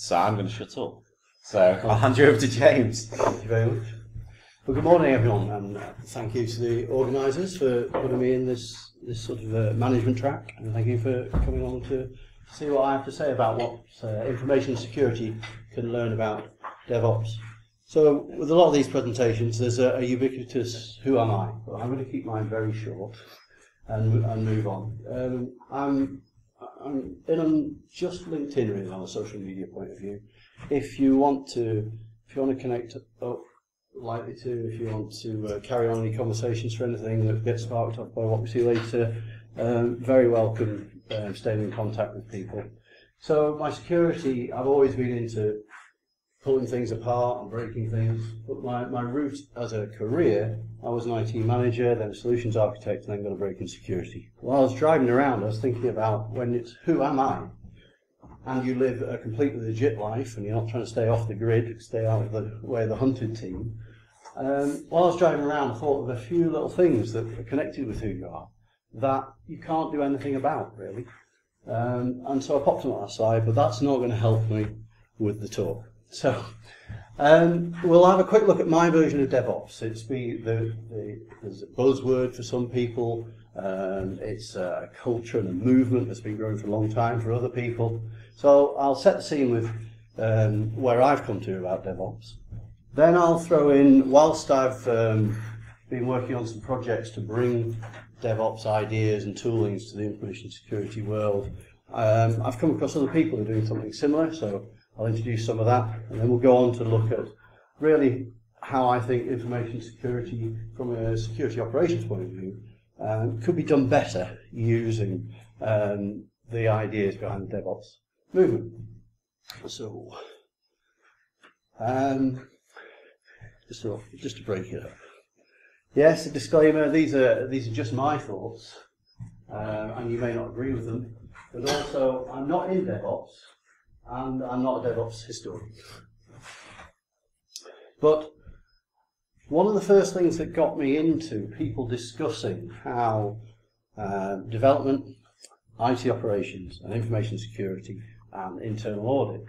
So I'm going to shut up. So I'll hand you over to James. Thank you very much. Well, good morning, everyone, and thank you to the organisers for putting me in this sort of management track, and thank you for coming along to see what I have to say about what information security can learn about DevOps. So, with a lot of these presentations, there's a ubiquitous "Who am I?" But I'm going to keep mine very short and move on. I'm in on just LinkedIn, really, on a social media point of view. If you want to connect up. Likely to, if you want to carry on any conversations for anything that gets sparked up by what we see later, very welcome staying in contact with people. So my security, I've always been into pulling things apart and breaking things, but my route as a career, I was an IT manager, then a solutions architect, and then got a break in security. While I was driving around, I was thinking about when it's who am I? And you live a completely legit life and you're not trying to stay off the grid, stay out of the way of the hunted team. While I was driving around, I thought of a few little things that are connected with who you are that you can't do anything about, really. And so I popped them on that side, but that's not going to help me with the talk. So we'll have a quick look at my version of DevOps. It's there's a buzzword for some people. It's a culture and a movement that's been growing for a long time for other people. So I'll set the scene with where I've come to about DevOps. Then I'll throw in, whilst I've been working on some projects to bring DevOps ideas and toolings to the information security world, I've come across other people who are doing something similar, so I'll introduce some of that, and then we'll go on to look at really how I think information security from a security operations point of view could be done better using the ideas behind the DevOps movement. So, just to break it up. Yes, a disclaimer. These are just my thoughts, and you may not agree with them. But also, I'm not in DevOps, and I'm not a DevOps historian. But one of the first things that got me into people discussing how development, IT operations and information security and internal audit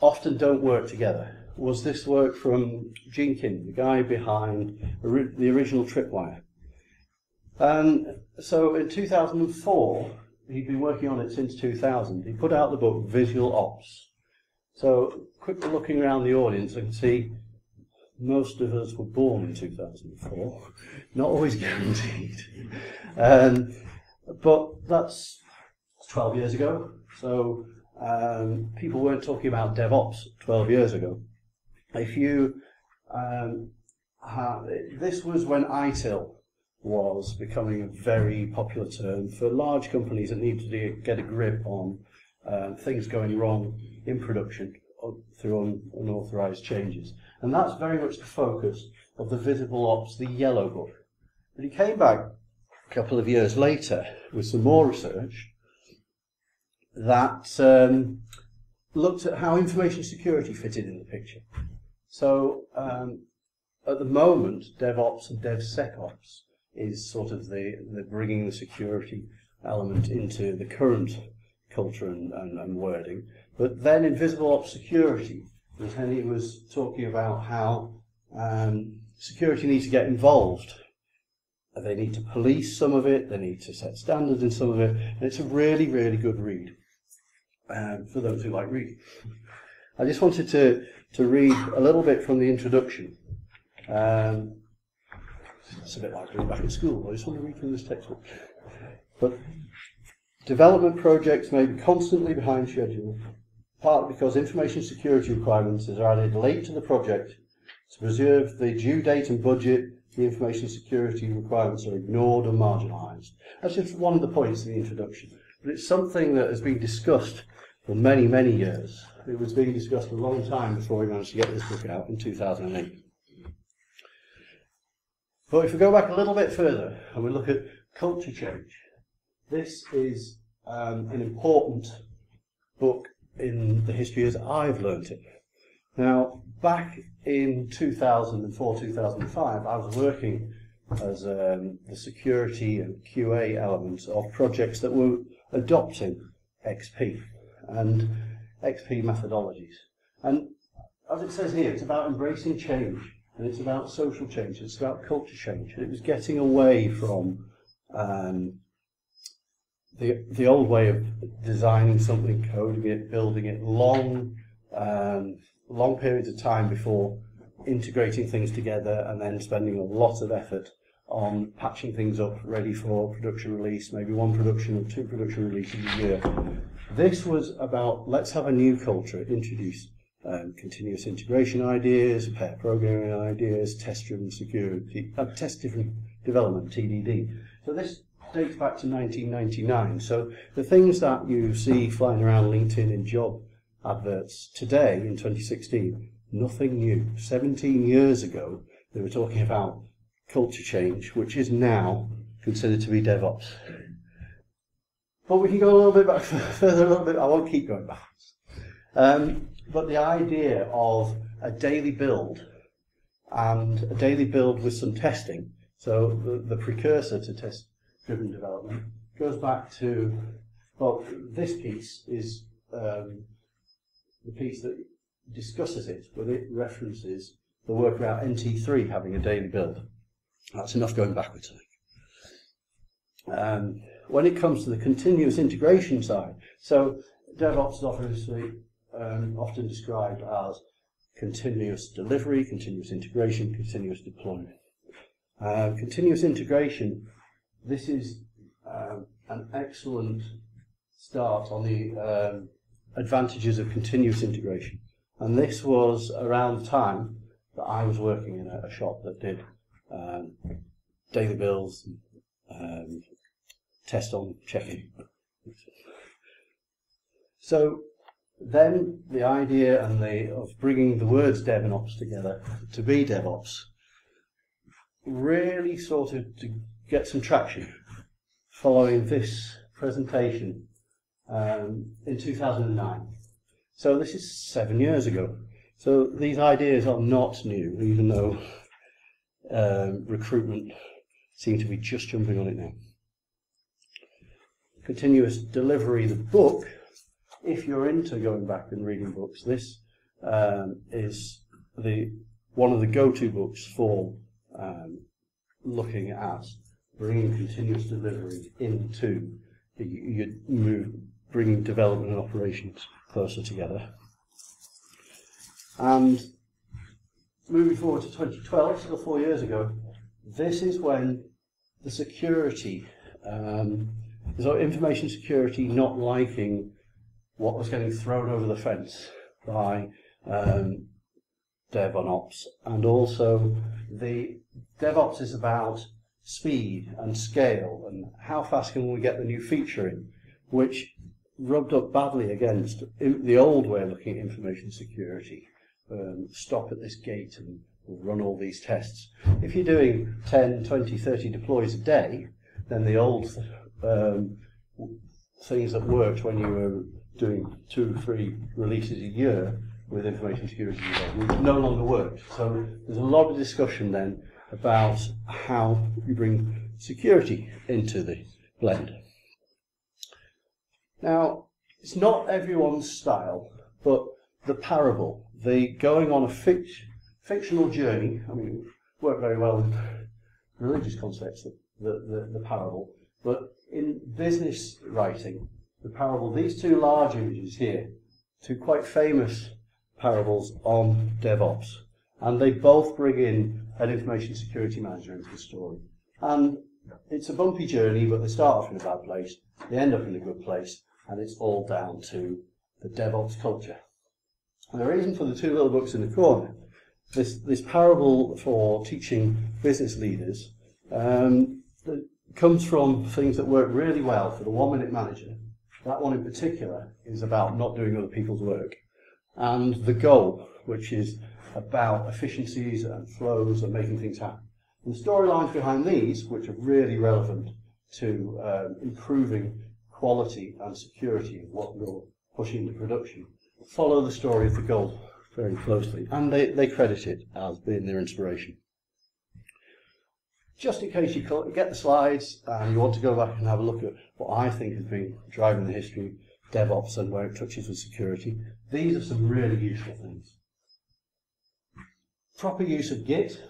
often don't work together was this work from Gene Kim, the guy behind the original Tripwire. So in 2004, he'd been working on it since 2000, he put out the book Visible Ops. So quickly looking around the audience, I can see most of us were born in 2004, not always guaranteed, but that's 12 years ago, so people weren't talking about DevOps 12 years ago. If you, this was when ITIL was becoming a very popular term for large companies that need to get a grip on things going wrong in production through unauthorized changes. And that's very much the focus of the Visible Ops, the yellow book. But he came back a couple of years later with some more research that looked at how information security fitted in the picture. So at the moment, DevOps and DevSecOps is sort of the bringing the security element into the current culture and wording. But then in Visible Ops security, he was talking about how security needs to get involved. They need to police some of it, they need to set standards in some of it, and it's a really, really good read for those who like reading. I just wanted to read a little bit from the introduction. It's a bit like being back at school, I just want to read from this textbook. But development projects may be constantly behind schedule, partly because information security requirements are added late to the project to preserve the due date and budget. The information security requirements are ignored or marginalised. That's just one of the points in the introduction. But it's something that has been discussed for many, many years. It was being discussed a long time before we managed to get this book out in 2008. But if we go back a little bit further and we look at culture change, this is an important book in the history as I've learnt it. Now, back in 2004, 2005, I was working as the security and QA elements of projects that were adopting XP. And XP methodologies. And as it says here, it's about embracing change, and it's about social change, it's about culture change. And it was getting away from the old way of designing something, coding it, building it, long periods of time before integrating things together and then spending a lot of effort on patching things up ready for production release, maybe one production or two production releases a year. This was about, let's have a new culture, introduce continuous integration ideas, pair programming ideas, test-driven security, test-driven development, TDD. So this dates back to 1999. So the things that you see flying around LinkedIn in job adverts today in 2016, nothing new. 17 years ago, they were talking about culture change, which is now considered to be DevOps. But we can go a little bit back further, a little bit. I won't keep going back. But the idea of a daily build with some testing, so the precursor to test-driven development, goes back to, well, this piece is the piece that discusses it, but it references the work about NT3 having a daily build. That's enough going backwards, I think. When it comes to the continuous integration side, so DevOps is obviously often described as continuous delivery, continuous integration, continuous deployment. Continuous integration, this is an excellent start on the advantages of continuous integration. And this was around the time that I was working in a shop that did daily builds, test on check-in. So then the idea and of bringing the words dev and ops together to be DevOps really started to get some traction following this presentation in 2009. So this is 7 years ago. So these ideas are not new, even though recruitment seem to be just jumping on it now. Continuous delivery, the book. If you're into going back and reading books, this is one of the go-to books for looking at bringing continuous delivery into your move, bringing development and operations closer together. And moving forward to 2012, still 4 years ago, this is when the security, so information security, not liking what was getting thrown over the fence by Dev and Ops. And also the DevOps is about speed and scale and how fast can we get the new feature in, which rubbed up badly against the old way of looking at information security. Stop at this gate and run all these tests. If you're doing 10, 20, 30 deploys a day, then the old things that worked when you were doing 2 or 3 releases a year with information security no longer worked. So there's a lot of discussion then about how you bring security into the blend. Now, it's not everyone's style, but the parable, the going on a fictional journey, I mean, it worked very well in religious context, the parable, but in business writing, the parable, these two large images here, two quite famous parables on DevOps, and they both bring in an information security manager into the story. And it's a bumpy journey, but they start off in a bad place, they end up in a good place, and it's all down to the DevOps culture. And the reason for the two little books in the corner, this parable for teaching business leaders, comes from things that work really well for the one-minute manager. That one in particular is about not doing other people's work. And the goal, which is about efficiencies and flows and making things happen. And the storylines behind these, which are really relevant to improving quality and security of what you're pushing into production, follow the story of the goal very closely. And they credit it as being their inspiration. Just in case you get the slides and you want to go back and have a look at what I think has been driving the history DevOps and where it touches with security. These are some really useful things. Proper use of Git,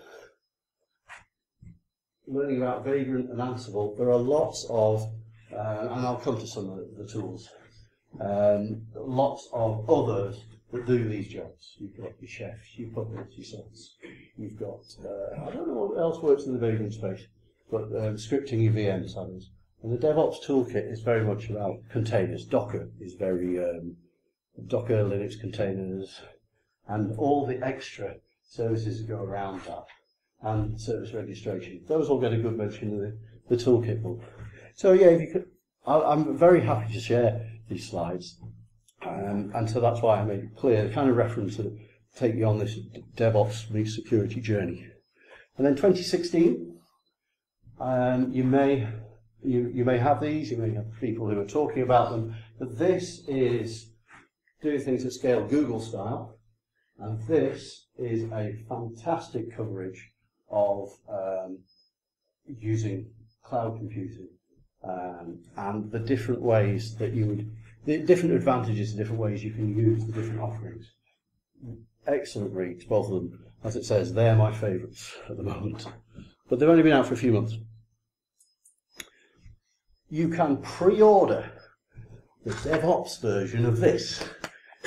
learning about Vagrant and Ansible. There are lots of, and I'll come to some of the tools, lots of others that do these jobs. You've got your chef, your puppets, your sets. You've got, I don't know what else works in the Vagrant space, but scripting your VMs, that is. And the DevOps toolkit is very much about containers. Docker is very, Docker, Linux containers, and all the extra services that go around that, and service registration. Those all get a good mention in the toolkit book. So yeah, if you could, I'm very happy to share these slides, and so that's why I made it clear, the kind of reference that take you on this DevOps meets security journey. And then 2016, you may have these, you may have people who are talking about them, but this is doing things at scale Google style, and this is a fantastic coverage of using cloud computing and the different ways that you would, the different advantages, the different ways you can use the different offerings. Excellent reads, both of them. As it says, they're my favourites at the moment, but they've only been out for a few months. You can pre-order the DevOps version of this.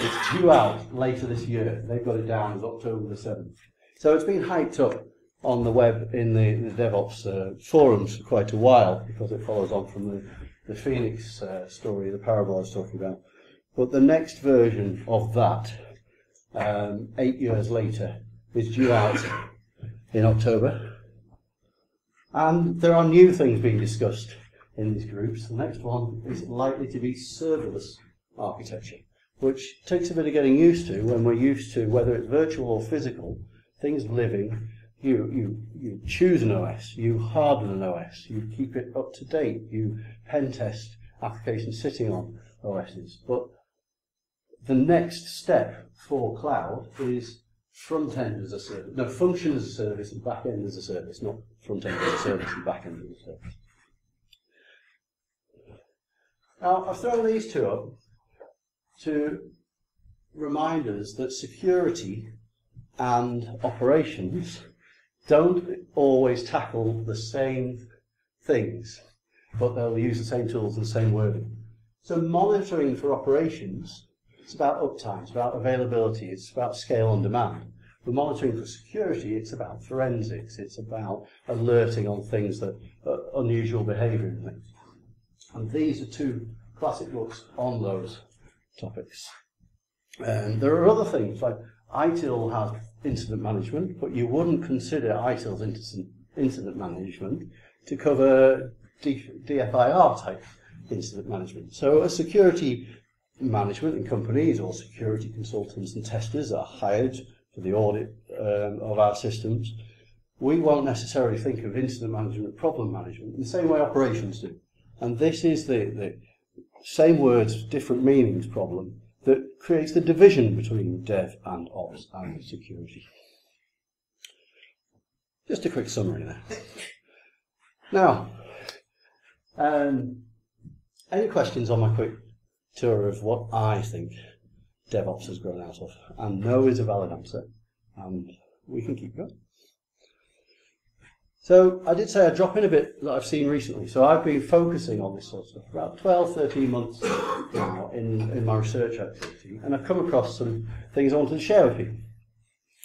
It's due out later this year. They've got it down as October the 7th. So it's been hyped up on the web in the DevOps forums for quite a while, because it follows on from the Phoenix story, the parable I was talking about. But the next version of that, 8 years later, is due out in October. And there are new things being discussed in these groups. The next one is likely to be serverless architecture, which takes a bit of getting used to when we're used to, whether it's virtual or physical, things living. You choose an OS, you harden an OS, you keep it up to date, you pen test applications sitting on OSs. But the next step for cloud is front end as a service, no, function as a service and back end as a service, not front end as a service and back end as a service. Now, I've thrown these two up to remind us that security and operations don't always tackle the same things, but they'll use the same tools and the same wording. So monitoring for operations, it's about uptime, it's about availability, it's about scale on demand. But monitoring for security, it's about forensics, it's about alerting on things that are unusual behaviour and things. And these are two classic books on those topics. And there are other things, like ITIL has incident management, but you wouldn't consider ITIL's incident management to cover DFIR type incident management. So a security management in companies or security consultants and testers are hired for the audit of our systems. We won't necessarily think of incident management, problem management, in the same way operations do. And this is the same words, different meanings problem that creates the division between dev and ops and security. Just a quick summary there. Now, any questions on my quick tour of what I think DevOps has grown out of? And no is a valid answer, and we can keep going. So I did say I'd drop in a bit that I've seen recently. So I've been focusing on this sort of stuff for about 12, 13 months now in my research activity, and I've come across some things I wanted to share with you.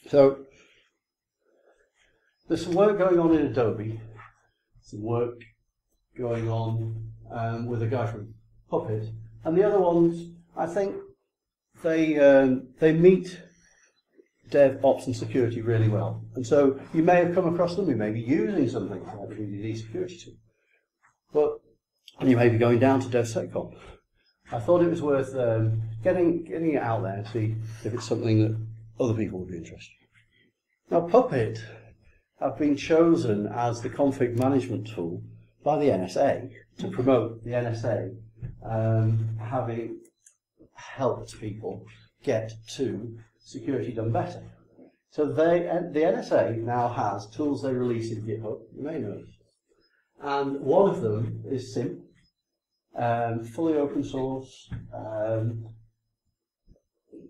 So there's some work going on in Adobe, some work going on with a guy from Puppet, and the other ones, I think they meet DevOps and security really well, and so you may have come across them. You may be using something like the BDD security tool, and you may be going down to DevSecOps. I thought it was worth getting it out there and see if it's something that other people would be interested in. Now, Puppet have been chosen as the config management tool by the NSA to promote the NSA having helped people get to security done better. So the NSA now has tools they release in GitHub, you may know, and one of them is SIMP, fully open source.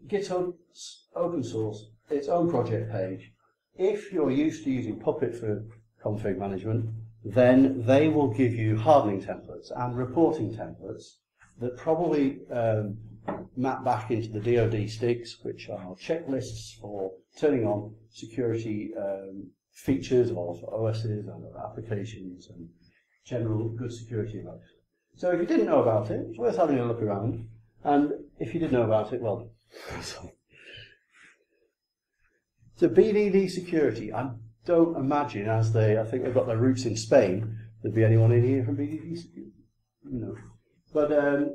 GitHub's open source, its own project page. If you're used to using Puppet for config management, then they will give you hardening templates and reporting templates that probably map back into the DoD STIGs, which are checklists for turning on security features of OSes and of applications and general good security advice. So if you didn't know about it, it's worth having a look around. And if you did know about it, well done. So BDD security, I don't imagine, as they, I think they've got their roots in Spain, there'd be anyone in here from BDD security. No. But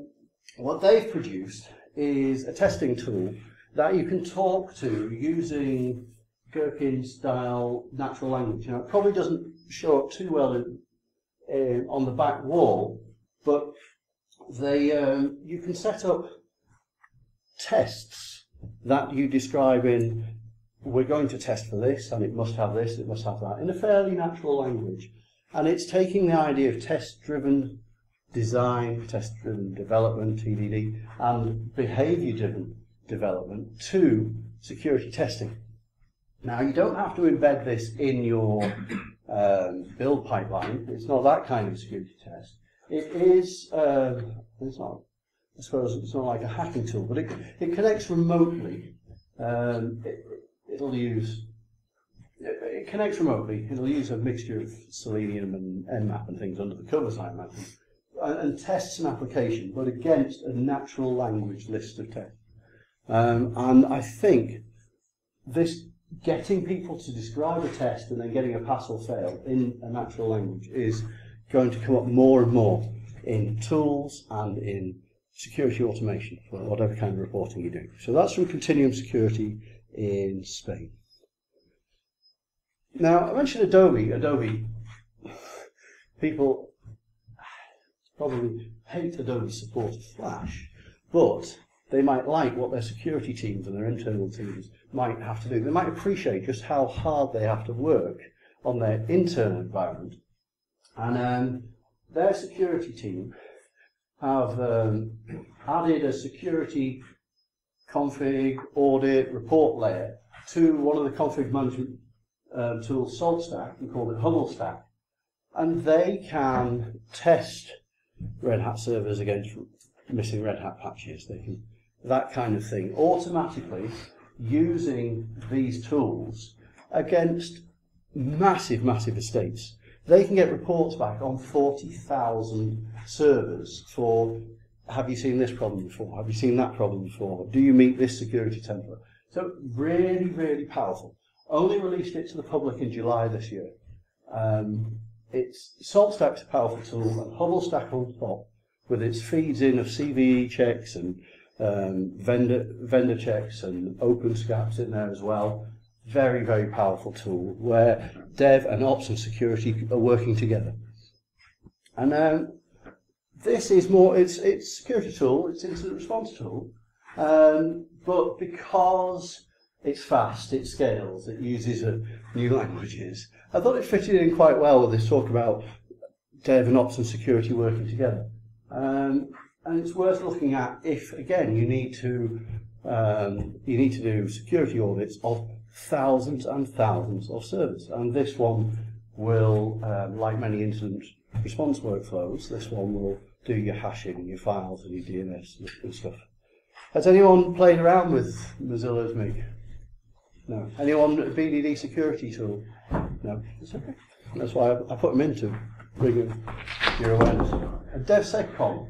what they've produced is a testing tool that you can talk to using Gherkin-style natural language. Now, it probably doesn't show up too well on the back wall, but they you can set up tests that you describe in, we're going to test for this, and it must have this, it must have that, in a fairly natural language. And it's taking the idea of test-driven design, test-driven development, TDD, and behaviour-driven development to security testing. Now, you don't have to embed this in your build pipeline. It's not that kind of security test. It is, it's not, I suppose it's not like a hacking tool, but it connects remotely. It connects remotely. It'll use a mixture of Selenium and Nmap and things under the covers, I imagine. And tests an application, but against a natural language list of tests. And I think this getting people to describe a test and then getting a pass or fail in a natural language is going to come up more and more in tools and in security automation for whatever kind of reporting you do. So that's from Continuum Security in Spain. Now, I mentioned Adobe. Adobe, people probably hate Adobe support of Flash, but they might like what their security teams and their internal teams might have to do. They might appreciate just how hard they have to work on their internal environment. And their security team have added a security config, audit, report layer to one of the config management tools, SaltStack, and called it Hubble Stack. And they can test Red Hat servers against missing Red Hat patches, they can, that kind of thing, automatically using these tools against massive, massive estates. They can get reports back on 40,000 servers for, have you seen this problem before? Have you seen that problem before? Do you meet this security template? So really, really powerful. Only released it to the public in July this year. It's SaltStack's a powerful tool, and Hubble Stack on top, with its feeds in of CVE checks and vendor checks and open scaps in there as well. Very, very powerful tool where dev and ops and security are working together. And this is more, it's a security tool, it's an incident response tool, but because it's fast, it scales, it uses new languages. I thought it fitted in quite well with this talk about dev and ops and security working together. And it's worth looking at if, again, you need to do security audits of thousands and thousands of servers. And this one will, like many incident response workflows, this one will do your hashing and your files and your DNS and stuff. Has anyone played around with Mozilla's MIG? No. Anyone at BDD security tool? No, it's okay. That's why I put them in to bring your awareness. And DevSecOps,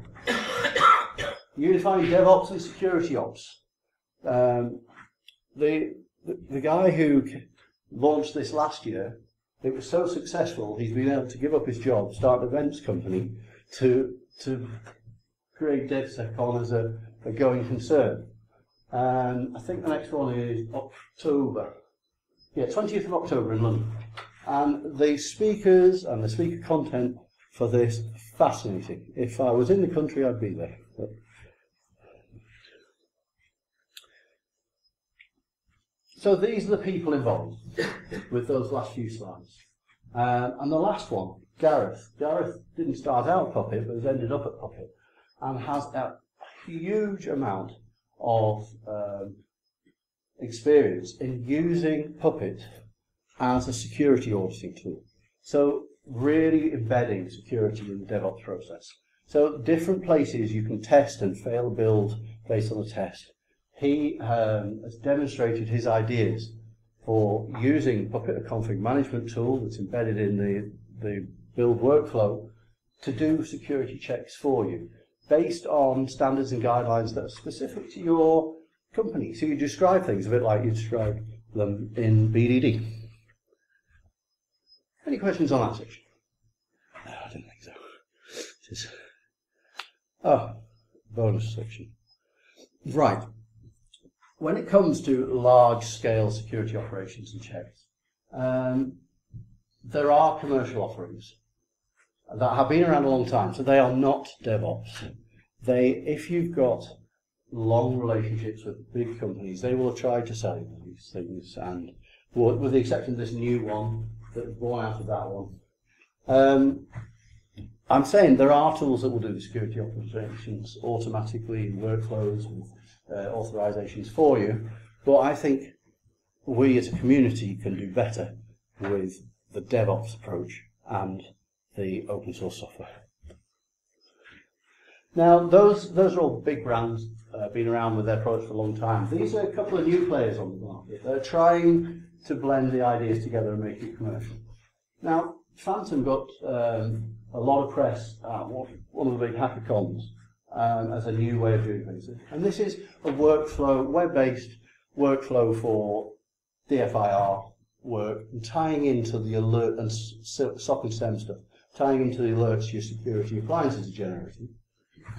unifying DevOps and Security Ops. The guy who launched this last year, it was so successful he's been able to give up his job, start an events company to create DevSecOps as a going concern. I think the next one is October. Yeah, 20th of October in London. And the speakers and the speaker content for this, fascinating. If I was in the country, I'd be there. So these are the people involved with those last few slides. And the last one, Gareth. Gareth didn't start out at Puppet, but has ended up at Puppet. and has a huge amount of experience in using Puppet as a security auditing tool. So really embedding security in the DevOps process. So different places you can test and fail build based on the test. He has demonstrated his ideas for using Puppet, a config management tool that's embedded in the build workflow, to do security checks for you based on standards and guidelines that are specific to your company. So you describe things a bit like you describe them in BDD. Any questions on that section? No, I don't think so. Just, oh, bonus section. Right. When it comes to large-scale security operations and checks, there are commercial offerings that have been around a long time, so they are not DevOps. If you've got long relationships with big companies, they will try to sell you these things, and with the exception of this new one that was born out of that one, I'm saying there are tools that will do the security operations automatically in workflows and authorizations for you, but I think we as a community can do better with the DevOps approach and the open source software. Now, those are all big brands, been around with their products for a long time. These are a couple of new players on the market. They're trying to blend the ideas together and make it commercial. Now, Phantom got a lot of press at one of the big hackathons as a new way of doing things. And this is a workflow, web-based workflow for DFIR work, and tying into the alert and SOC and STEM stuff, tying into the alerts your security appliances are generating.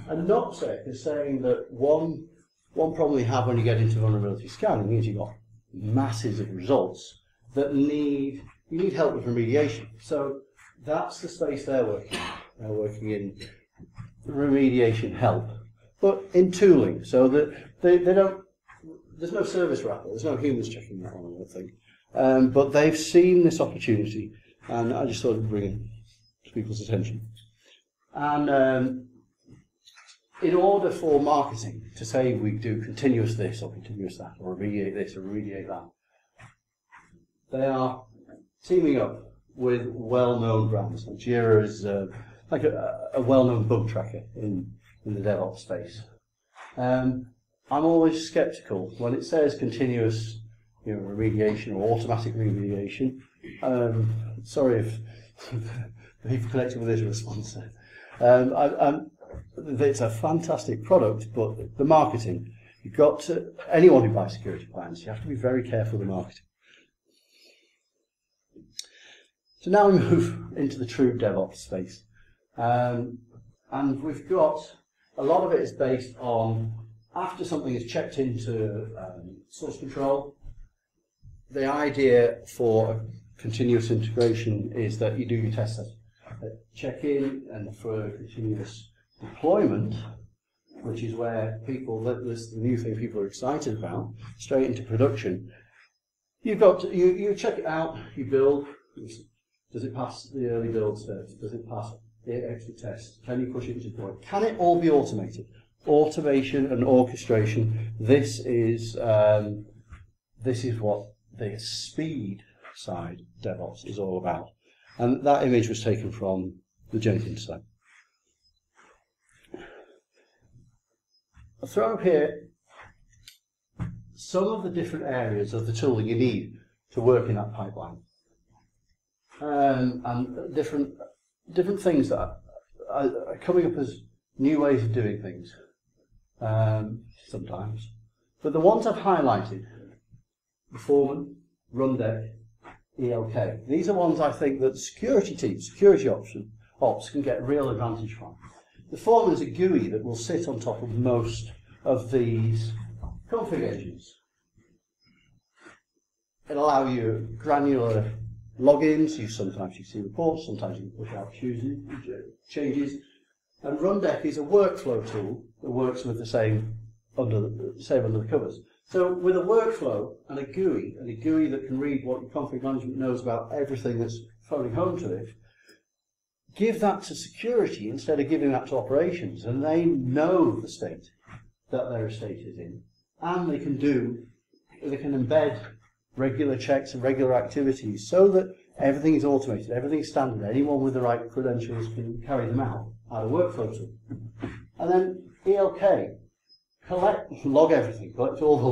And NopSec is saying that one problem you have when you get into vulnerability scanning is you've got masses of results that you need help with remediation. So that's the space they're working in. They're working in remediation help, but in tooling, so that they don't. There's no service wrapper. There's no humans checking that one, I think. But they've seen this opportunity, and I just thought it'd bring it to people's attention. And in order for marketing to say we do continuous this or continuous that or remediate this or remediate that, they are teaming up with well-known brands. And Jira is like a well-known bug tracker in the DevOps space. I'm always skeptical when it says continuous remediation or automatic remediation. Sorry if people connected with this response. It's a fantastic product, but the marketing, you've got to, anyone who buys security plans, you have to be very careful with the marketing. So now we move into the true DevOps space. And we've got, a lot of it is based on, after something is checked into source control, the idea for continuous integration is that you do your test set, check in, and for continuous deployment, which is where people, this is the new thing people are excited about, straight into production. You've got to, you check it out, you build. Does it pass the early build steps? Does it pass the extra tests? Can you push it into deployment? Can it all be automated? Automation and orchestration. This is what the speed side DevOps is all about, and that image was taken from the Jenkins side. I'll throw up here some of the different areas of the tool that you need to work in that pipeline, and different things that are coming up as new ways of doing things sometimes. But the ones I've highlighted: Foreman, Rundeck, ELK. These are ones I think that security teams, security ops can get real advantage from. The Foreman is a GUI that will sit on top of most of these config engines. It'll allow you granular logins. Sometimes you see reports, sometimes you can push out changes. And Rundeck is a workflow tool that works with the same under the covers. So with a workflow and a GUI, that can read what your config management knows about everything that's phoning home to it, give that to security instead of giving that to operations, and they know the state that their estate is in, and they can do, they can embed regular checks and regular activities so that everything is automated, everything is standard, anyone with the right credentials can carry them out of workflow tool. And then ELK, log everything, collect all the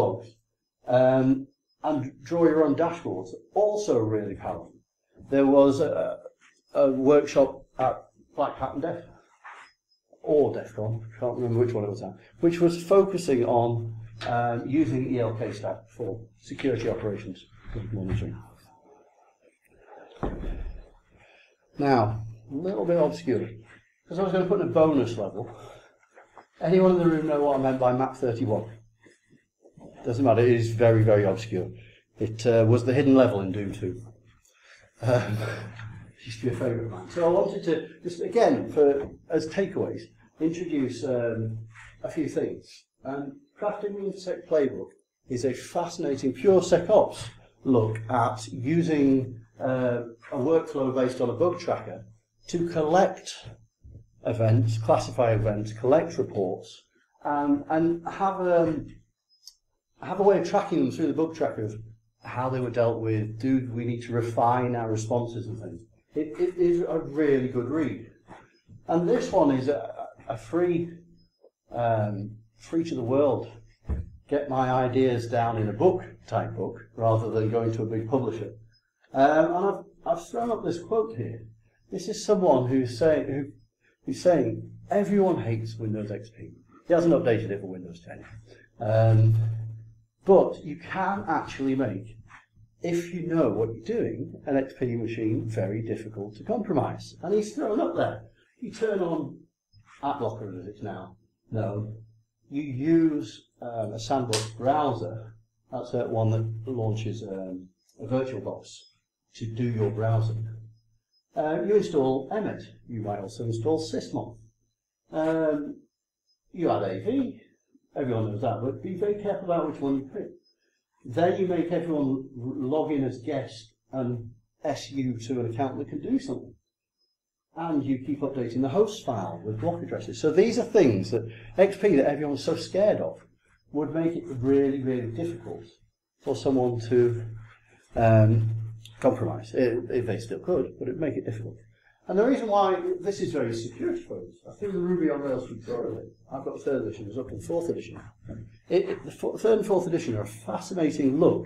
logs, and draw your own dashboards, also really powerful. There was a workshop at Black Hat and Def, or DEFCON, I can't remember which one it was at, which was focusing on using ELK stack for security operations monitoring. Now, a little bit obscure, because I was going to put in a bonus level. Anyone in the room know what I meant by map 31? Doesn't matter, it is very, very obscure. It was the hidden level in Doom 2. It used to be a favourite of mine. So I wanted to, just again, for as takeaways, introduce a few things. Crafting the InfoSec Playbook is a fascinating, pure SecOps look at using a workflow based on a bug tracker to collect events, classify events, collect reports, and have a way of tracking them through the bug tracker of how they were dealt with, do we need to refine our responses and things. It is a really good read. And this one is a free, free to the world, get my ideas down in a book type book, rather than going to a big publisher. And I've thrown up this quote here. This is someone who's saying, everyone hates Windows XP. He hasn't updated it for Windows 10. But you can actually make, if you know what you're doing, an XP machine very difficult to compromise. And he's thrown up there. You turn on AppLocker as it's now known. You use a sandbox browser. That's that one that launches a VirtualBox to do your browsing. You install Emmet. You might also install Sysmon. You add AV. Everyone knows that, but be very careful about which one you pick. Then you make everyone log in as guest and SU to an account that can do something. And you keep updating the host file with block addresses. So these are things that XP, that everyone's so scared of, would make it really, really difficult for someone to compromise. If they still could, but it would make it difficult. And the reason why this is very security focused, I think the Ruby on Rails tutorial, I've got 3rd edition, it's up in 4th edition. The 3rd and 4th edition are a fascinating look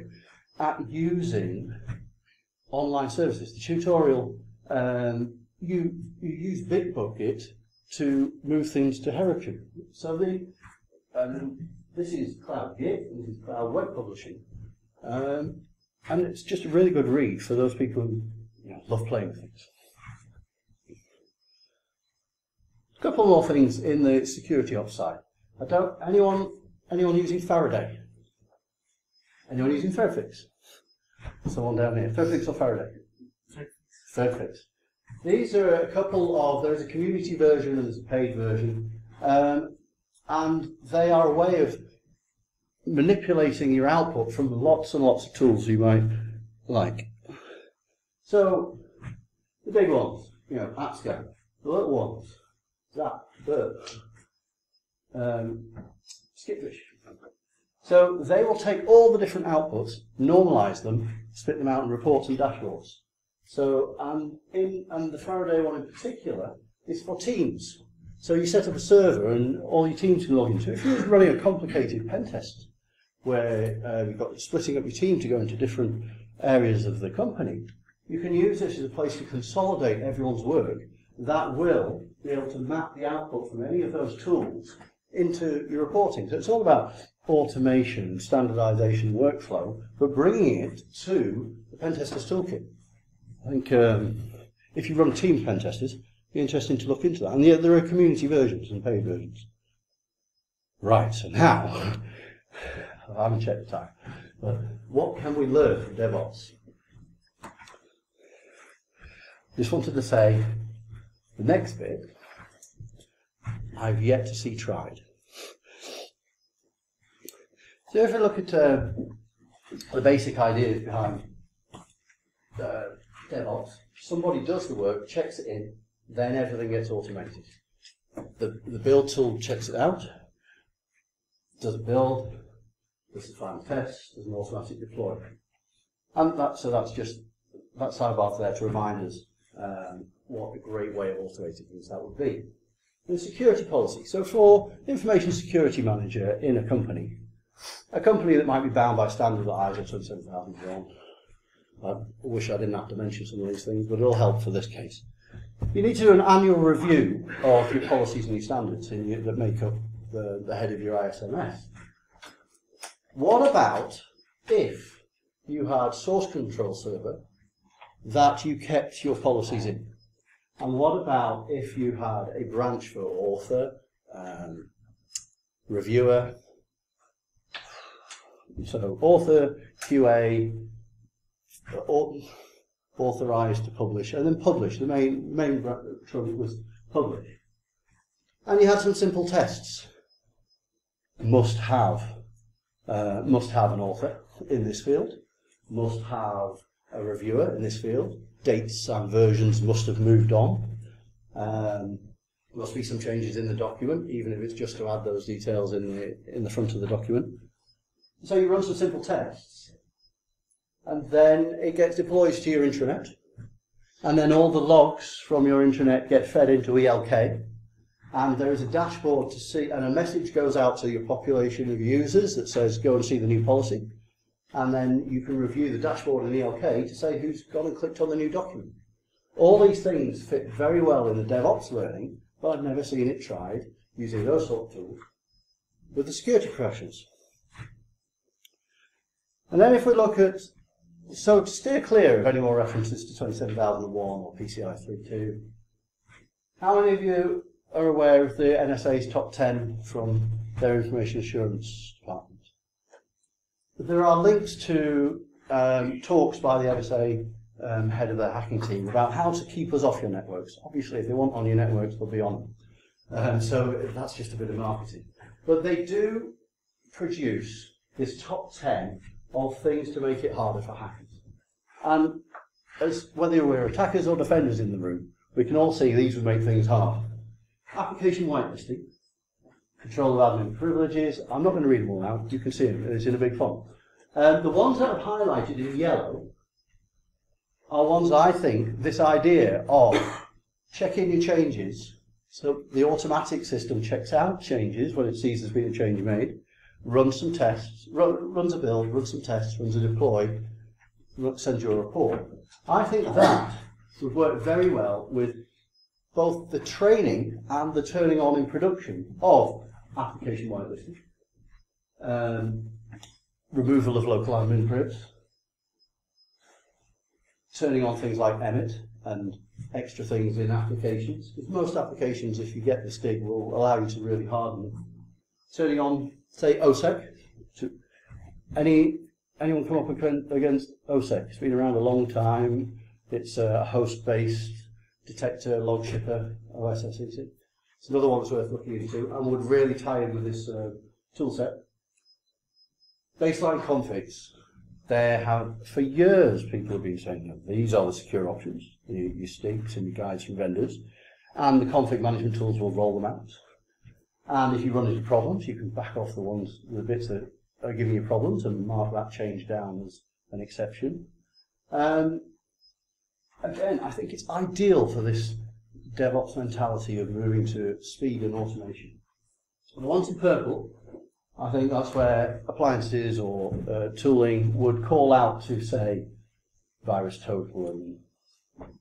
at using online services. The tutorial, you use Bitbucket to move things to Heroku. So this is Cloud Git, and this is Cloud Web Publishing. And it's just a really good read for those people who, you know, love playing with things. Couple more things in the security ops side. I don't. Anyone using Faraday? Anyone using Fairfix? Someone down here. Fairfix or Faraday? Fairfix. These are a couple of. There is a community version and there's a paid version, and they are a way of manipulating your output from lots and lots of tools you might like. So the big ones, you know, AppScan. The little ones. That, but Skipfish. So they will take all the different outputs, normalize them, spit them out in reports and dashboards. So and the Faraday one in particular is for teams. So you set up a server and all your teams can log into it. If you're running a complicated pen test where you've got splitting up your team to go into different areas of the company, you can use this as a place to consolidate everyone's work. That will be able to map the output from any of those tools into your reporting. So it's all about automation, standardization, workflow, but bringing it to the Pentesters Toolkit. I think if you run team Pentesters, it'd be interesting to look into that. And there are community versions and paid versions. Right, so now, I haven't checked the time, but what can we learn from DevOps? Just wanted to say, the next bit, I've yet to see tried. So if we look at the basic ideas behind DevOps, somebody does the work, checks it in, then everything gets automated. The build tool checks it out, does a build, does a final test, does an automatic deploy. And that's sidebar there to remind us what a great way of automating things that would be. And security policy. So for information security manager in a company that might be bound by standards like ISO 27001, I wish I didn't have to mention some of these things, but it'll help for this case. You need to do an annual review of your policies and your standards that make up the head of your ISMS. What about if you had a source control server that you kept your policies in? And what about if you had a branch for author, reviewer, so author, QA, authorised to publish, and then publish. The main trunk was publish. And you had some simple tests. Must have an author in this field. Must have a reviewer in this field. Dates and versions must have moved on. Must be some changes in the document, even if it's just to add those details in the front of the document. So you run some simple tests. And then it gets deployed to your intranet, and then all the logs from your intranet get fed into ELK, and there is a dashboard to see, and a message goes out to your population of users that says go and see the new policy, and then you can review the dashboard in ELK to say who's gone and clicked on the new document. All these things fit very well in the DevOps learning, but I've never seen it tried using those sort of tools with the security professionals. And then if we look at, so to steer clear of any more references to 27001 or PCI 32, how many of you are aware of the NSA's top 10 from their information assurance department? There are links to talks by the NSA head of their hacking team about how to keep us off your networks. Obviously, if they want on your networks, they'll be on them. So that's just a bit of marketing. But they do produce this top 10 of things to make it harder for hackers. And as whether we're attackers or defenders in the room, we can all see these would make things hard. Application whitelisting, control of admin privileges. I'm not going to read them all now. You can see them. It's in a big font. The ones that I've highlighted in yellow are ones I think this idea of checking your changes. So the automatic system checks out changes when it sees there's been a change made. Runs some tests, runs a build, runs some tests, runs a deploy, sends you a report. I think that would work very well with both the training and the turning on in production of application whitelisting, removal of local admin privileges, turning on things like Emmet and extra things in applications. Because most applications, if you get the stick, will allow you to really harden them. Turning on, say, OSEC. Anyone come up against OSEC? It's been around a long time. It's a host-based detector, log shipper, OSEC. It's another one that's worth looking into and would really tie in with this tool set. Baseline configs. There have, for years, people have been saying that these are the secure options, your sticks and your guides from vendors, and the config management tools will roll them out. And if you run into problems, you can back off the bits that are giving you problems and mark that change down as an exception. Again, I think it's ideal for this DevOps mentality of moving to speed and automation. And the ones in purple, I think that's where appliances or tooling would call out to, say, VirusTotal and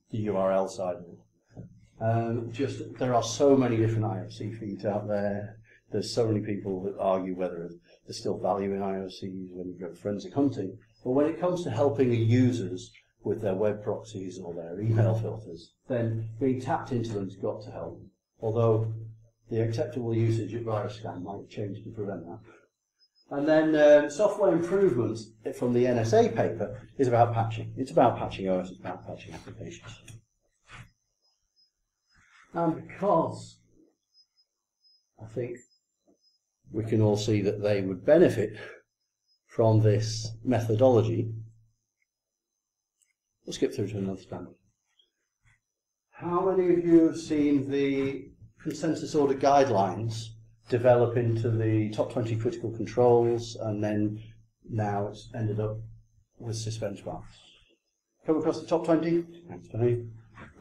the URL side of it. There are so many different IOC feeds out there. There's so many people that argue whether there's still value in IOCs when you go forensic hunting. But when it comes to helping the users with their web proxies or their email filters, then being tapped into them has got to help. Although the acceptable usage of VirusScan might change to prevent that. And then software improvements from the NSA paper is about patching. It's about patching OS, it's about patching applications. And because I think we can all see that they would benefit from this methodology, we'll skip through to another standard. How many of you have seen the consensus order guidelines develop into the top 20 critical controls, and then now it's ended up with CIS benchmarks? Come across the top 20? Thanks, Tony.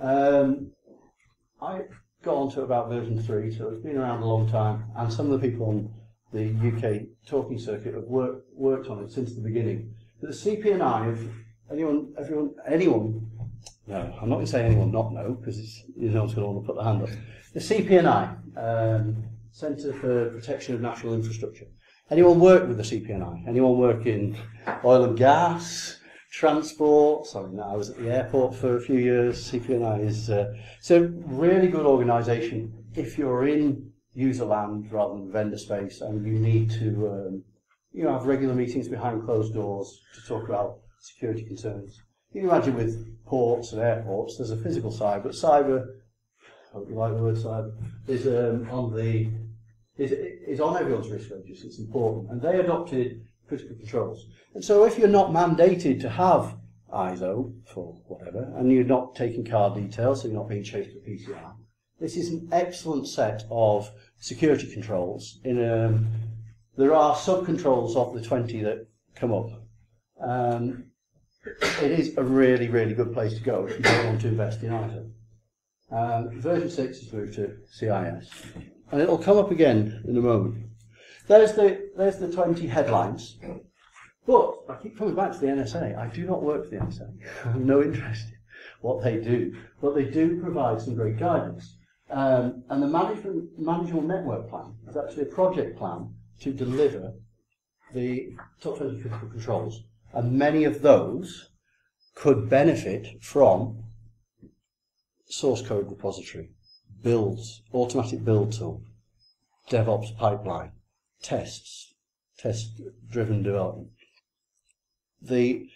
I got onto about version 3, so it's been around a long time, and some of the people on the UK talking circuit have worked on it since the beginning. But the CPNI, if anyone, no, I'm not going to say anyone not know, because no one's going to want to put their hand up. The CPNI, Centre for Protection of National Infrastructure. Anyone work with the CPNI? Anyone work in oil and gas, transport? Sorry, no, I was at the airport for a few years. CPNI is it's a really good organisation if you're in user land rather than vendor space, and you need to have regular meetings behind closed doors to talk about security concerns. You can imagine with ports and airports, there's a physical side, but cyber, I hope you like the word cyber, is on everyone's risk register. It's important, and they adopted critical controls. And so, if you're not mandated to have ISO for whatever, and you're not taking card details, so you're not being chased with PCR, this is an excellent set of security controls. There are sub controls of the 20 that come up. It is a really, really good place to go if you don't want to invest in ISO. Version 6 is moved to CIS, and it'll come up again in a moment. There's the 20 headlines, but I keep coming back to the NSA. I do not work for the NSA. I have no interest in what they do, but they do provide some great guidance. And the manageable network plan is actually a project plan to deliver the top 20 critical controls. And many of those could benefit from source code repository, builds, automatic build tool, DevOps pipeline, tests, test-driven development. The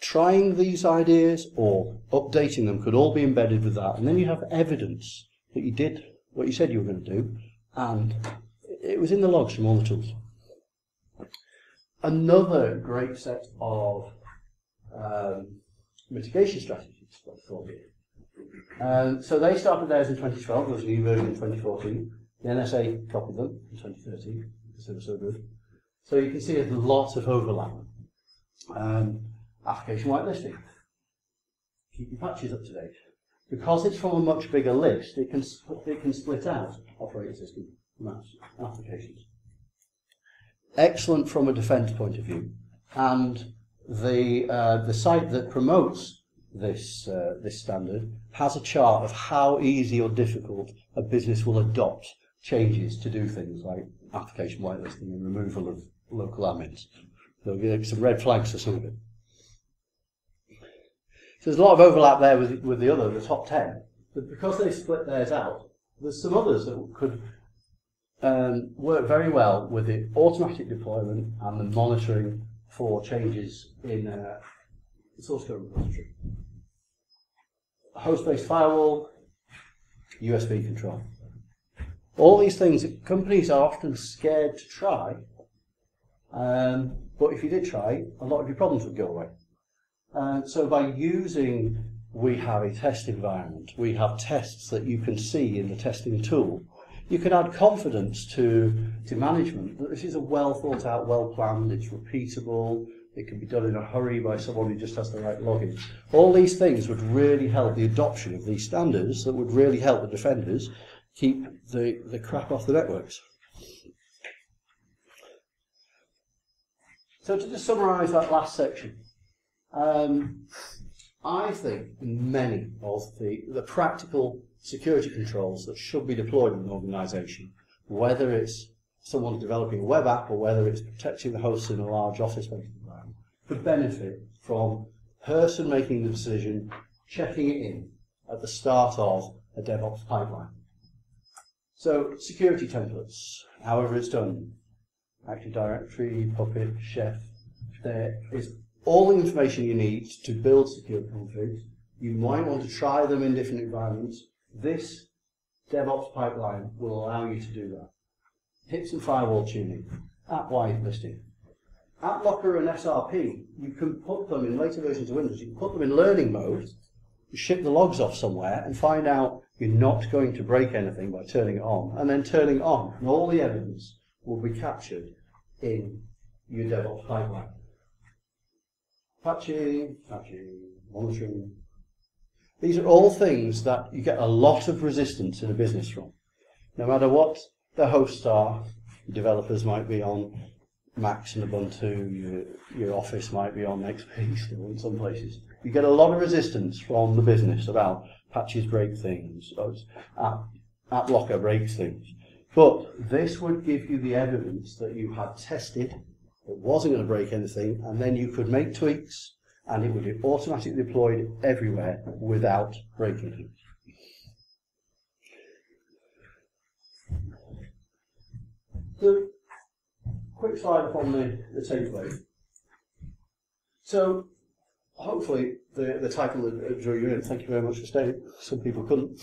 trying these ideas or updating them could all be embedded with that, and then you have evidence that you did what you said you were going to do, and it was in the logs from all the tools. Another great set of mitigation strategies, what I call it. So they started theirs in 2012, there was a new version in 2014. The NSA copied them in 2013, because they were so good. So you can see there's a lot of overlap. Application whitelisting. Keep your patches up to date. Because it's from a much bigger list, it can split out operating system maps applications. Excellent from a defence point of view, and the site that promotes this this standard has a chart of how easy or difficult a business will adopt changes to do things like application whitelisting and removal of local admins. There'll be some red flags for some of it. So there's a lot of overlap there with the other, the top 10, but because they split theirs out, there's some others that could work very well with the automatic deployment and the monitoring for changes in the source code repository. Host-based firewall, USB control. All these things that companies are often scared to try, but if you did try, a lot of your problems would go away. So by using, we have a test environment, we have tests that you can see in the testing tool, you can add confidence to management that this is a well thought out, well planned, it's repeatable, it can be done in a hurry by someone who just has the right login. All these things would really help the adoption of these standards that would really help the defenders keep the crap off the networks. So to just summarise that last section, I think many of the practical security controls that should be deployed in an organisation, whether it's someone developing a web app or whether it's protecting the hosts in a large office-based environment, could benefit from the person making the decision, checking it in at the start of a DevOps pipeline. So security templates, however it's done, Active Directory, Puppet, Chef, there is all the information you need to build secure configs. You might want to try them in different environments. This DevOps pipeline will allow you to do that. HIPS and firewall tuning, app whitelisting. AppLocker and SRP, you can put them in later versions of Windows, you can put them in learning mode ship the logs off somewhere and find out you're not going to break anything by turning it on, and then turning it on, and all the evidence will be captured in your DevOps pipeline. Apache, monitoring. These are all things that you get a lot of resistance in a business from. No matter what the hosts are, developers might be on Macs and Ubuntu, your office might be on XP still in some places. You get a lot of resistance from the business about patches break things, AppLocker breaks things. But this would give you the evidence that you had tested, it wasn't going to break anything, and then you could make tweaks and it would be automatically deployed everywhere without breaking things. The quick slide up on the takeaway. So, hopefully, the title drew you in. Thank you very much for staying. Some people couldn't.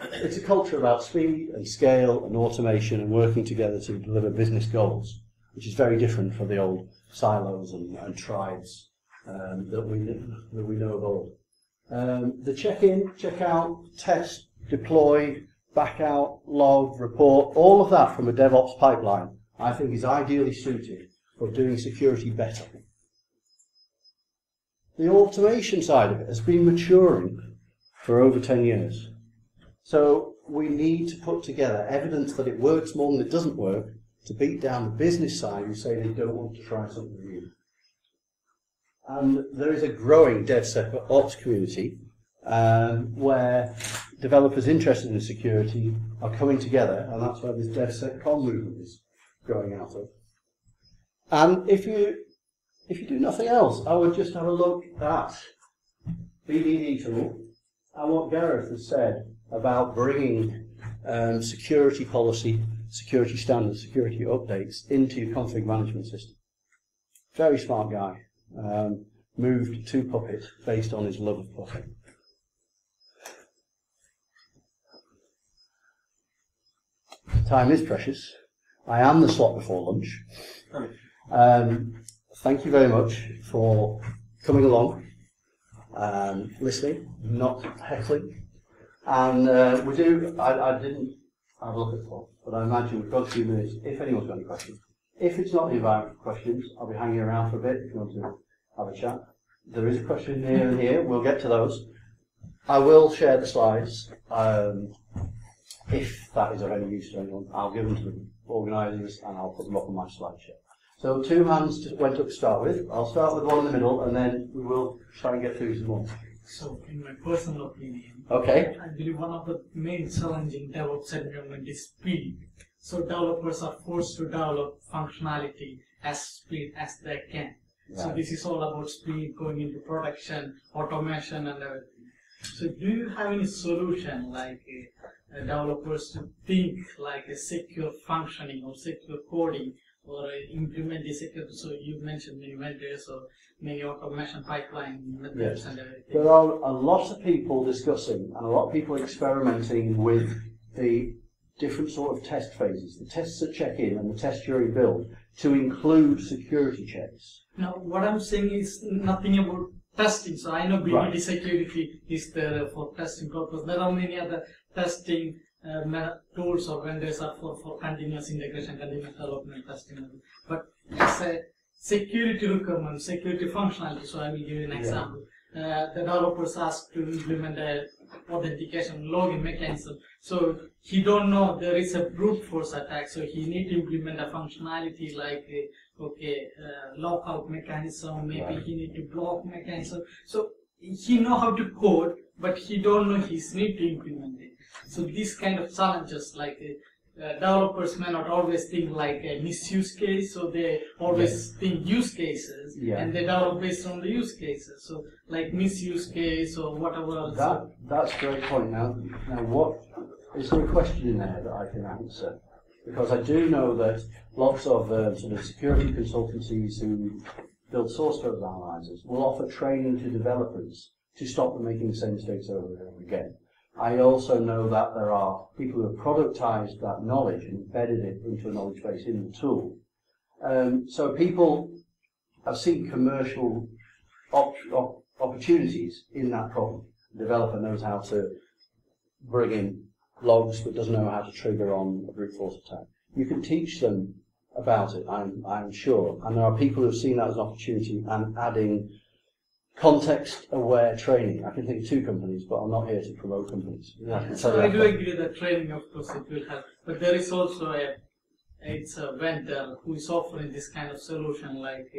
It's a culture about speed and scale and automation and working together to deliver business goals, which is very different from the old silos and tribes that we know of old. The check-in, check-out, test, deploy, back-out, log, report, all of that from a DevOps pipeline, I think is ideally suited for doing security better. The automation side of it has been maturing for over 10 years. So we need to put together evidence that it works more than it doesn't work to beat down the business side who say they don't want to try something new. And there is a growing DevSecOps community where developers interested in security are coming together, and that's where this DevSecOps movement is growing out of. And if you do nothing else, I would just have a look at BDD tool and what Gareth has said about bringing security policy, security standards, security updates into your config management system. Very smart guy. Moved to Puppet based on his love of Puppet. Time is precious. I am the slot before lunch. Thank you very much for coming along, listening, not heckling. And we do, I didn't have a look at the clock, but I imagine we've got a few minutes if anyone's got any questions. If it's not the environment questions, I'll be hanging around for a bit if you want to have a chat. There is a question here and here, we'll get to those. I will share the slides if that is of any use to anyone. I'll give them to the organisers and I'll put them up on my slideshow. So two hands went up to start with. I'll start with one in the middle, and then we will try and get through some more. So, in my personal opinion, okay, I believe one of the main challenges in DevOps environment is speed. So developers are forced to develop functionality as speed as they can. Right. So this is all about speed going into production, automation, and everything. So do you have any solution like developers to think like a secure functioning or secure coding? Or implement the security, so you mentioned many vendors or many automation pipeline methods, yes, and everything. There are a lot of people discussing and a lot of people experimenting with the different sort of test phases, the tests at check-in and the tests during build, to include security checks. Now, what I'm saying is nothing about testing. So I know BDD right. Security is there for testing purpose. There are many other testing tools or vendors are for continuous integration, continuous development, testing. But as a security requirement, security functionality, so I will give you an example. The developers asked to implement an authentication login mechanism. So he don't know there is a brute force attack, so he need to implement a functionality like a, lockout mechanism, maybe he need to block mechanism. So he know how to code, but he don't know he need to implement it. So these kind of challenges, like developers may not always think like a misuse case, so they always think use cases, and they develop based on the use cases. So like misuse case or whatever else. That's a great point. Now what is there a question in there that I can answer? Because I do know that lots of sort of security consultancies who build source code analyzers will offer training to developers to stop them making the same mistakes over and over again. I also know that there are people who have productized that knowledge and embedded it into a knowledge base in the tool. So people have seen commercial op op opportunities in that problem. The developer knows how to bring in logs but doesn't know how to trigger on a brute force attack. You can teach them about it, I'm sure. And there are people who have seen that as an opportunity and adding context-aware training. I can think of two companies, but I'm not here to promote companies. Yeah, so I do agree that training, of course, it will help. But there is also a vendor who is offering this kind of solution, like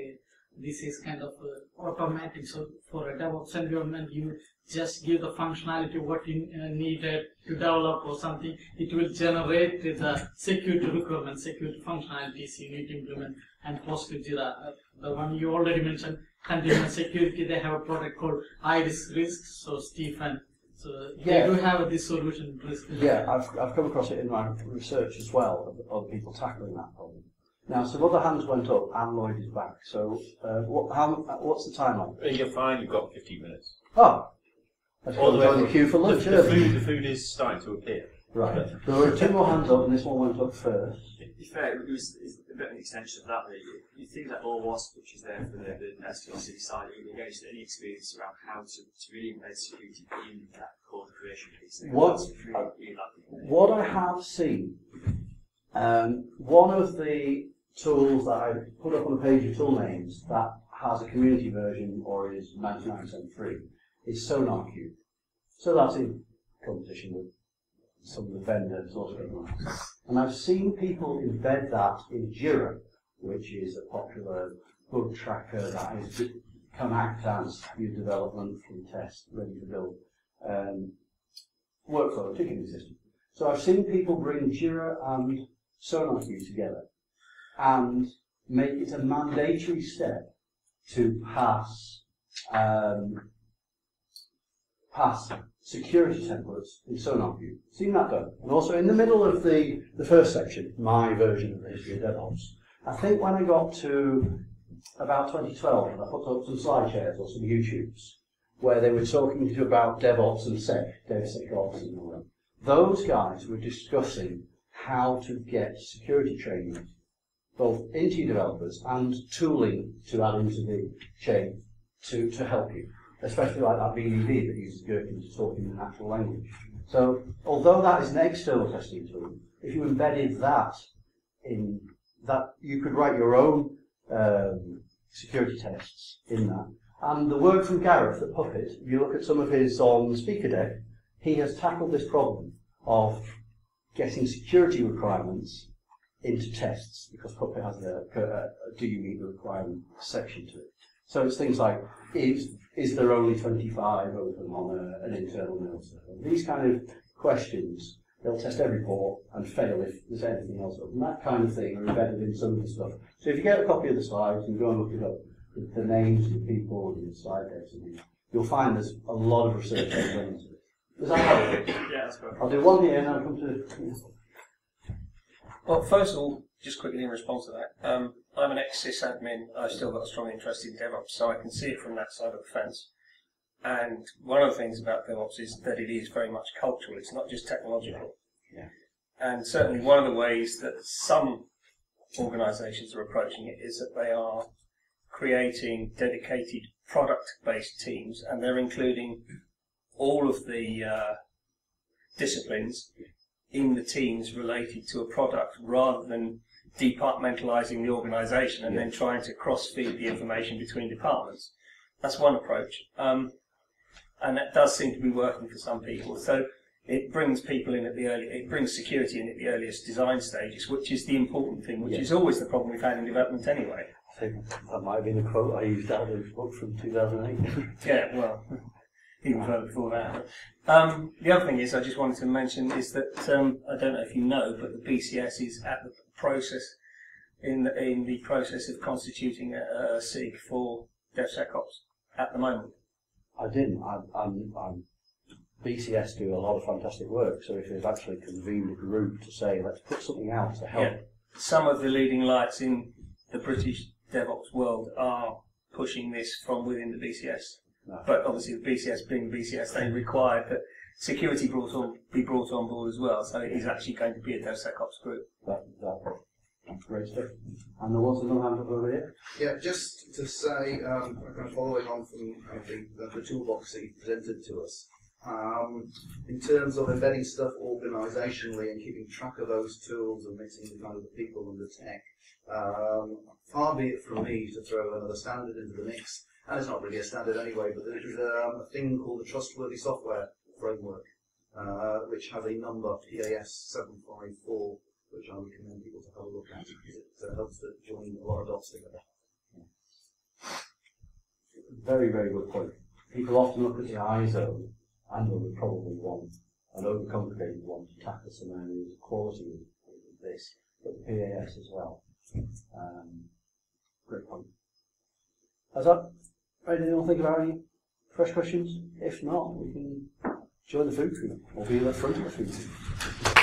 this is kind of automatic. So for a DevOps environment, you just give the functionality what you needed to develop or something. It will generate the security requirements, security functionalities you need to implement, and post to Jira. The one you already mentioned, Continuum Security, they have a product called Iris Risk, so Stephen. So yeah, they do have this solution. Yeah, I've come across it in my research as well, of other people tackling that problem. Now, some other hands went up, and Lloyd is back. So what's the timeline? You're fine, you've got 15 minutes. Oh, I've got to join the queue for lunch. The food is starting to appear. Right, there were two more hands up, and this one went up first. It's fair, it was a bit of an extension of that, really. You think that all WASP, which is there for the SDLC side, it would go into any experience around how to really embed security in that core creation piece. What I have seen, one of the tools that I put up on the page of tool names that has a community version or is 99% free is SonarQube. So that's in competition with some of the vendors also. And I've seen people embed that in Jira, which is a popular bug tracker that is come act as your development from test, ready to build workflow ticketing system. So I've seen people bring Jira and SonarQube together and make it a mandatory step to pass security templates in SonarQube. Seen that done. And also in the middle of the first section, my version of the history of DevOps, I think when I got to about 2012, I put up some slide shares or some YouTubes where they were talking to about DevOps and SEC, DevSecOps and all that. Those guys were discussing how to get security training both into developers and tooling to add into the chain to help you. Especially like that BDD that uses Gherkin to talk in the natural language. So, although that is an external testing tool, if you embedded that in that, you could write your own security tests in that. And the work from Gareth at Puppet, if you look at some of his on Speaker Deck, he has tackled this problem of getting security requirements into tests, because Puppet has a do you meet the requirement section to it. So it's things like, is there only 25 of them on an internal mail server? These kind of questions, they'll test every port and fail if there's anything else up. And that kind of thing are embedded in some of the stuff. So if you get a copy of the slides and go and look it up, the names of the people and the slide decks and things, you'll find there's a lot of research that's done into it. Does that help? Yeah, that's perfect. I'll do one here and I'll come to... Well, first of all, just quickly in response to that, I'm an ex-sys admin. I've still got a strong interest in DevOps, so I can see it from that side of the fence. And one of the things about DevOps is that it is very much cultural. It's not just technological. Yeah. And certainly one of the ways that some organisations are approaching it is that they are creating dedicated product-based teams, and they're including all of the disciplines in the teams related to a product, rather than departmentalizing the organization and then trying to cross-feed the information between departments. That's one approach. And that does seem to be working for some people. So it brings people in at the early, it brings security in at the earliest design stages, which is the important thing, which is always the problem we've had in development anyway. I think that might have been the quote I used out of the book from 2008. Yeah, well, even further before that. The other thing is, I just wanted to mention, is that I don't know if you know, but the BCS is at the process, in the process of constituting a SIG for DevSecOps at the moment. I didn't. BCS do a lot of fantastic work, so if they've actually convened a group to say, let's put something out to help. Yeah. Some of the leading lights in the British DevOps world are pushing this from within the BCS. No. But obviously the BCS being the BCS, they required that security be brought on board as well, so it is actually going to be a DevSecOps group. That Great stuff. And there was another hand up over here. Yeah, just to say, kind of following on from the toolbox that you presented to us, in terms of embedding stuff organisationally and keeping track of those tools and mixing the kind of the people and the tech, far be it from me to throw another standard into the mix. And it's not really a standard anyway, but there's a thing called the Trustworthy Software Framework, which has a number, PAS 754, which I would recommend people to have a look at, because it helps to join a lot of dots together. Very, very good point. People often look at the ISO, and there would probably want an overcomplicated one to tackle some areas of quality of this, but the PAS as well. Great point. Has that made anyone think about any fresh questions? If not, we can join the food crew, or be at the front of the food crew.